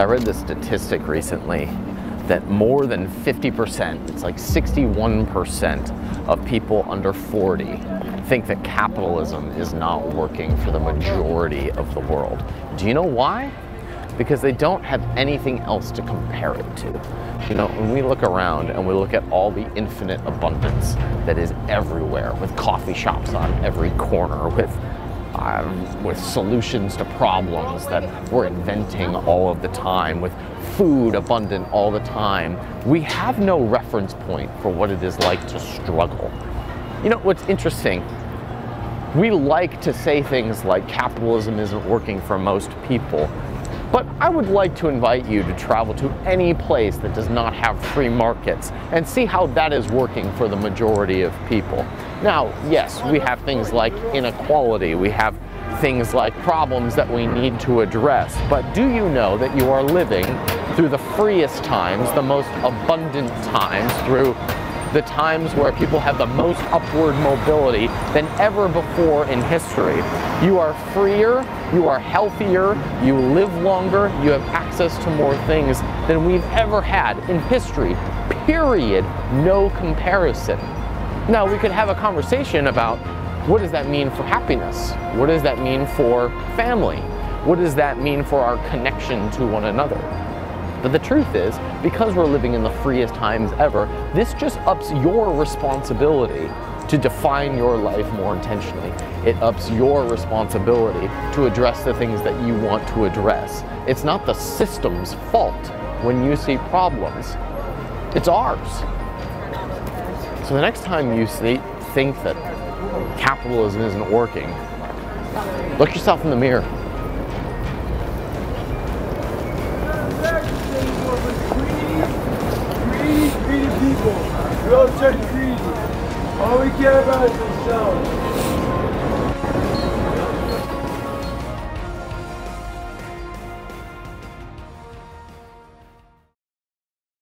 I read this statistic recently that more than 50%, it's like 61% of people under 40 think that capitalism is not working for the majority of the world. Do you know why? Because they don't have anything else to compare it to. You know, when we look around and we look at all the infinite abundance that is everywhere, with coffee shops on every corner, with solutions to problems that we're inventing all of the time, with food abundant all the time, we have no reference point for what it is like to struggle. You know, what's interesting, we like to say things like capitalism isn't working for most people, but I would like to invite you to travel to any place that does not have free markets and see how that is working for the majority of people. Now, yes, we have things like inequality, we have things like problems that we need to address, but do you know that you are living through the freest times, the most abundant times, through the times where people have the most upward mobility than ever before in history? You are freer, you are healthier, you live longer, you have access to more things than we've ever had in history, period, no comparison. Now, we could have a conversation about what does that mean for happiness? What does that mean for family? What does that mean for our connection to one another? But the truth is, because we're living in the freest times ever, this just ups your responsibility to define your life more intentionally. It ups your responsibility to address the things that you want to address. It's not the system's fault when you see problems. It's ours. So the next time you think that capitalism isn't working, look yourself in the mirror. Greedy people, we all turn greedy. All we care about is ourselves.